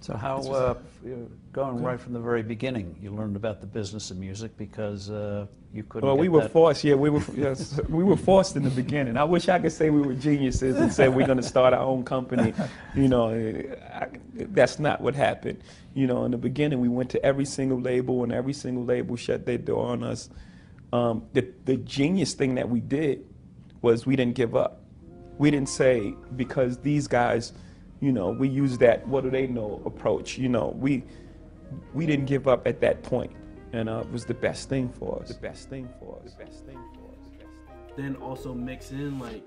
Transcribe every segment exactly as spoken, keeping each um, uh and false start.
So how, uh, going right from the very beginning, you learned about the business of music because uh, you couldn't. Well, get we were that. forced. Yeah, we were. Yes, we were forced in the beginning. I wish I could say we were geniuses and say we're going to start our own company. You know, I, that's not what happened. You know, in the beginning, we went to every single label, and every single label shut their door on us. Um, the the genius thing that we did was we didn't give up. We didn't say because these guys. You know, we use that what do they know approach. You know, we we didn't give up at that point, and uh, it was the best thing for us. The best thing for us. The best thing for us. The best thing. Then also mix in like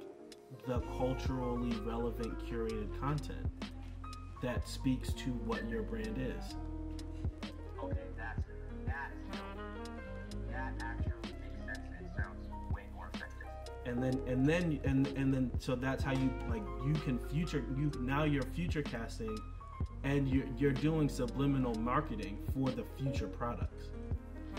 the culturally relevant curated content that speaks to what your brand is. Okay, that's that that actually makes sense. It sounds way more effective. And then and then and and then so that's how you like you can future you now you're future casting and you're you're doing subliminal marketing for the future products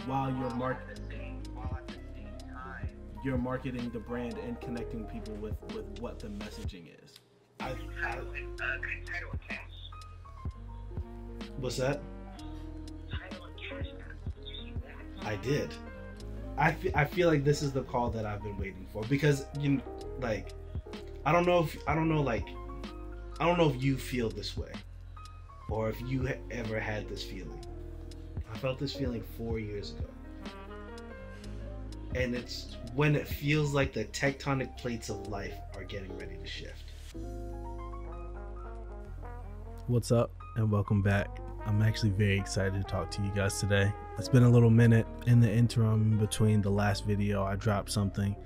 while you're marketing while at the same time you're marketing the brand and connecting people with, with what the messaging is. I, I, what's that? I did. I feel, I feel like this is the call that I've been waiting for because you know, like I don't know if I don't know like I don't know if you feel this way or if you ha ever had this feeling. I felt this feeling four years ago, and it's when it feels like the tectonic plates of life are getting ready to shift. What's up and welcome back. I'm actually very excited to talk to you guys today. It's been a little minute. In the interim between the last video, I dropped something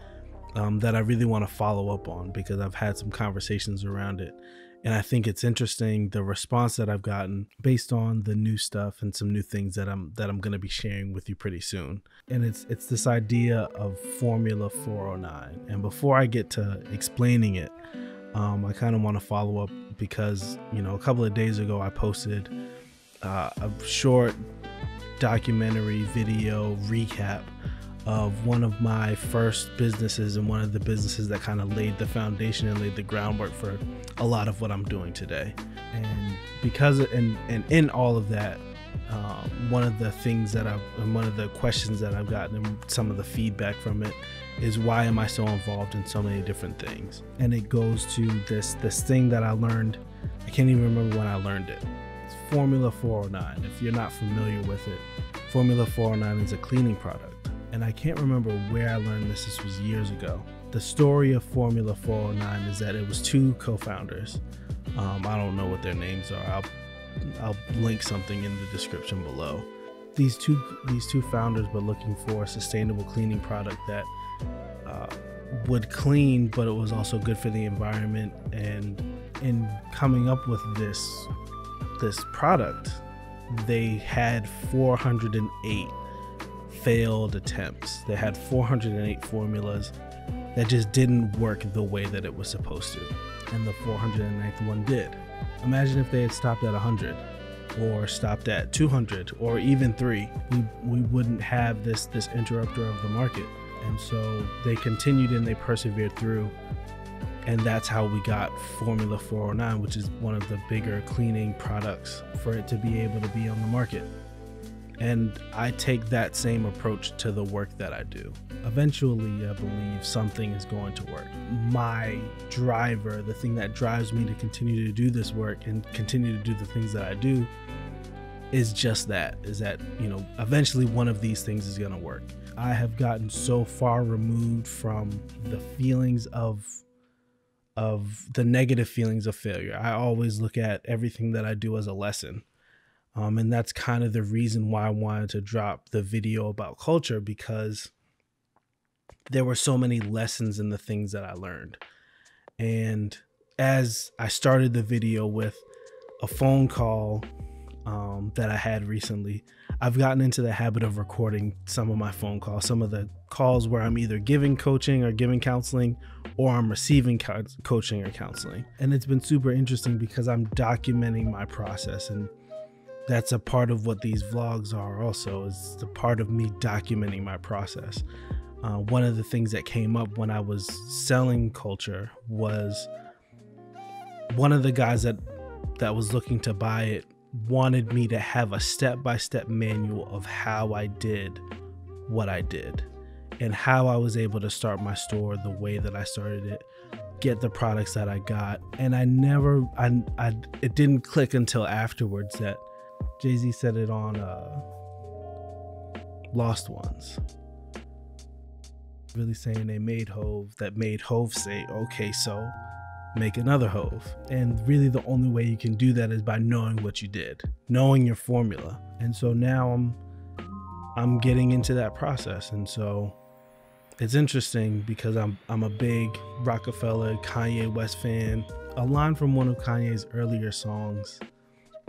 um, that I really want to follow up on because I've had some conversations around it. And I think it's interesting the response that I've gotten based on the new stuff and some new things that I'm that I'm going to be sharing with you pretty soon. And it's it's this idea of Formula four oh nine. And before I get to explaining it, um, I kind of want to follow up because, you know, a couple of days ago I posted uh, a short documentary video recap of one of my first businesses and one of the businesses that kind of laid the foundation and laid the groundwork for a lot of what I'm doing today. And because and and in all of that, um, one of the things that I've and one of the questions that I've gotten and some of the feedback from it is why am I so involved in so many different things? And it goes to this this thing that I learned. I can't even remember when I learned it. Formula four oh nine, if you're not familiar with it, Formula four oh nine is a cleaning product. And I can't remember where I learned this, this was years ago. The story of Formula four oh nine is that it was two co-founders. Um, I don't know what their names are. I'll, I'll link something in the description below. These two, these two founders were looking for a sustainable cleaning product that uh, would clean, but it was also good for the environment. And in coming up with this, this product, they had four hundred eight failed attempts. They had four hundred eight formulas that just didn't work the way that it was supposed to, and the four hundred ninth one did. Imagine if they had stopped at one hundred or stopped at two hundred or even three. We, we wouldn't have this this interrupter of the market. And so they continued and they persevered through. And that's how we got Formula four oh nine, which is one of the bigger cleaning products for it to be able to be on the market. And I take that same approach to the work that I do. Eventually, I believe something is going to work. My driver, the thing that drives me to continue to do this work and continue to do the things that I do is just that, is that, you know, eventually one of these things is going to work. I have gotten so far removed from the feelings of of the negative feelings of failure. I always look at everything that I do as a lesson. Um, and that's kind of the reason why I wanted to drop the video about culture, because there were so many lessons in the things that I learned. And as I started the video with a phone call um, that I had recently, I've gotten into the habit of recording some of my phone calls, some of the calls where I'm either giving coaching or giving counseling, or I'm receiving co coaching or counseling. And it's been super interesting because I'm documenting my process, and that's a part of what these vlogs are also, is the part of me documenting my process. Uh, one of the things that came up when I was selling Kulture was one of the guys that, that was looking to buy it wanted me to have a step-by-step manual of how I did what I did and how I was able to start my store the way that I started it, get the products that I got. And I never, I, I it didn't click until afterwards that Jay-Z said it on uh, Lost Ones. Really saying they made Hove, that made Hove say, okay, so make another Hove. And really the only way you can do that is by knowing what you did, knowing your formula. And so now I'm, I'm getting into that process. And so it's interesting because I'm, I'm a big Rockefeller, Kanye West fan. A line from one of Kanye's earlier songs,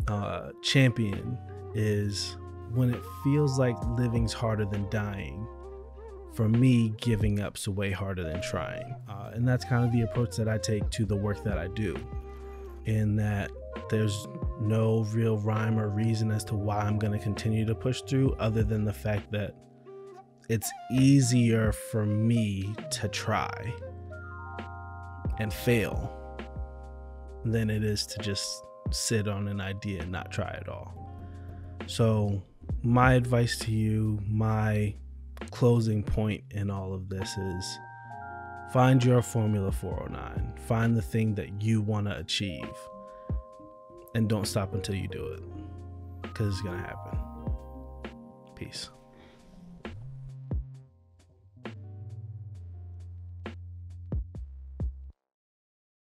uh, Champion, is, when it feels like living's harder than dying, for me, giving up's way harder than trying. Uh, and that's kind of the approach that I take to the work that I do, in that there's no real rhyme or reason as to why I'm going to continue to push through, other than the fact that it's easier for me to try and fail than it is to just sit on an idea and not try at all. So my advice to you, my closing point in all of this is, find your Formula four oh nine. Find the thing that you want to achieve, and don't stop until you do it, because it's going to happen. Peace.